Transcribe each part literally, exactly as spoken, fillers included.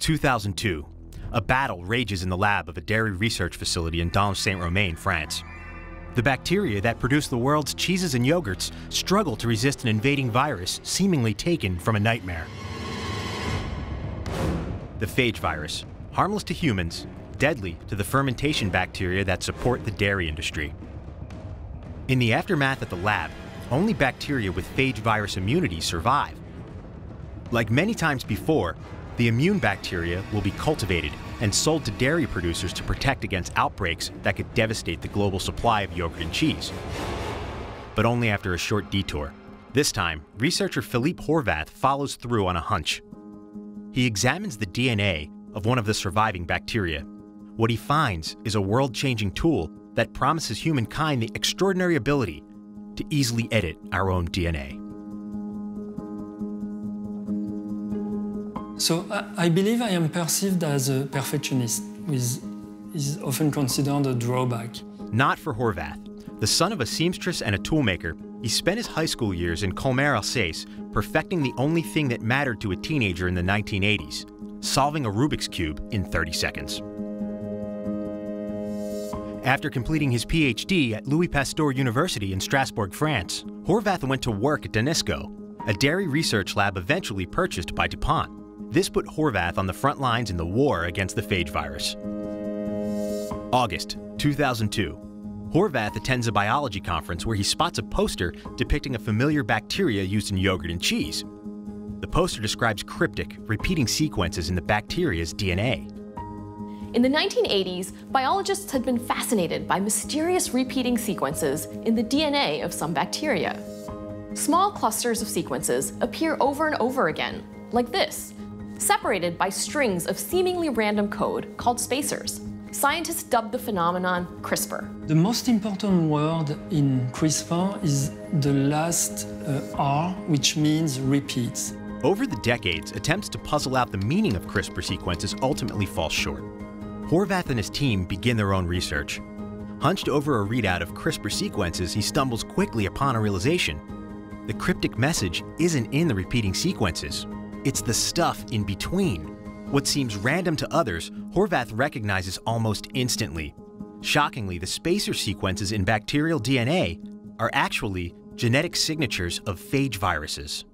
two thousand two, a battle rages in the lab of a dairy research facility in Dom Saint-Romain, France. The bacteria that produce the world's cheeses and yogurts struggle to resist an invading virus seemingly taken from a nightmare. The phage virus, harmless to humans, deadly to the fermentation bacteria that support the dairy industry. In the aftermath at the lab, only bacteria with phage virus immunity survive. Like many times before, the immune bacteria will be cultivated and sold to dairy producers to protect against outbreaks that could devastate the global supply of yogurt and cheese. But only after a short detour. This time, researcher Philippe Horvath follows through on a hunch. He examines the D N A of one of the surviving bacteria. What he finds is a world-changing tool that promises humankind the extraordinary ability to easily edit our own D N A. So I believe I am perceived as a perfectionist, which is often considered a drawback. Not for Horvath. The son of a seamstress and a toolmaker, he spent his high school years in Colmar Alsace perfecting the only thing that mattered to a teenager in the nineteen eighties, solving a Rubik's Cube in thirty seconds. After completing his PhD at Louis Pasteur University in Strasbourg, France, Horvath went to work at Danisco, a dairy research lab eventually purchased by DuPont. This put Horvath on the front lines in the war against the phage virus. August two thousand two. Horvath attends a biology conference where he spots a poster depicting a familiar bacteria used in yogurt and cheese. The poster describes cryptic, repeating sequences in the bacteria's D N A. In the nineteen eighties, biologists had been fascinated by mysterious repeating sequences in the D N A of some bacteria. Small clusters of sequences appear over and over again, like this, separated by strings of seemingly random code called spacers. Scientists dubbed the phenomenon CRISPR. The most important word in CRISPR is the last uh, R, which means repeats. Over the decades, attempts to puzzle out the meaning of CRISPR sequences ultimately fall short. Horvath and his team begin their own research. Hunched over a readout of CRISPR sequences, he stumbles quickly upon a realization. The cryptic message isn't in the repeating sequences. It's the stuff in between. What seems random to others, Horvath recognizes almost instantly. Shockingly, the spacer sequences in bacterial D N A are actually genetic signatures of phage viruses.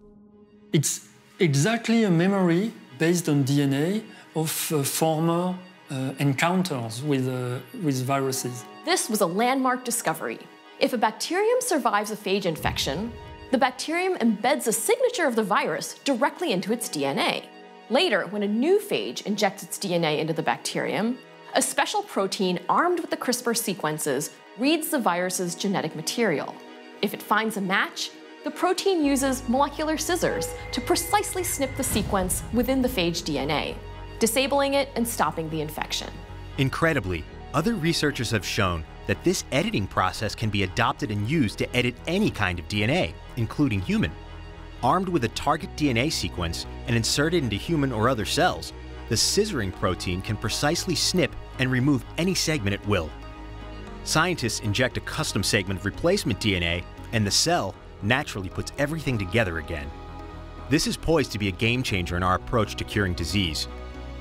It's exactly a memory based on D N A of uh, former uh, encounters with, uh, with viruses. This was a landmark discovery. If a bacterium survives a phage infection, the bacterium embeds a signature of the virus directly into its D N A. Later, when a new phage injects its D N A into the bacterium, a special protein armed with the CRISPR sequences reads the virus's genetic material. If it finds a match, the protein uses molecular scissors to precisely snip the sequence within the phage D N A, disabling it and stopping the infection. Incredibly, other researchers have shown that this editing process can be adopted and used to edit any kind of D N A, including human. Armed with a target D N A sequence and inserted into human or other cells, the scissoring protein can precisely snip and remove any segment at will. Scientists inject a custom segment of replacement D N A, and the cell naturally puts everything together again. This is poised to be a game changer in our approach to curing disease.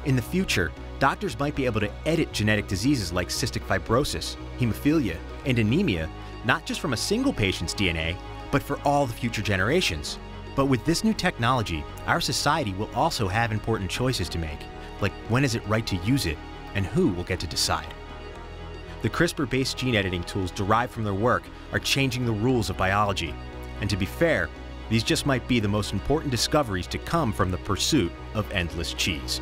In the future, doctors might be able to edit genetic diseases like cystic fibrosis, hemophilia, and anemia, not just from a single patient's D N A, but for all the future generations. But with this new technology, our society will also have important choices to make, like when is it right to use it, and who will get to decide. The CRISPR-based gene editing tools derived from their work are changing the rules of biology. And to be fair, these just might be the most important discoveries to come from the pursuit of endless cheese.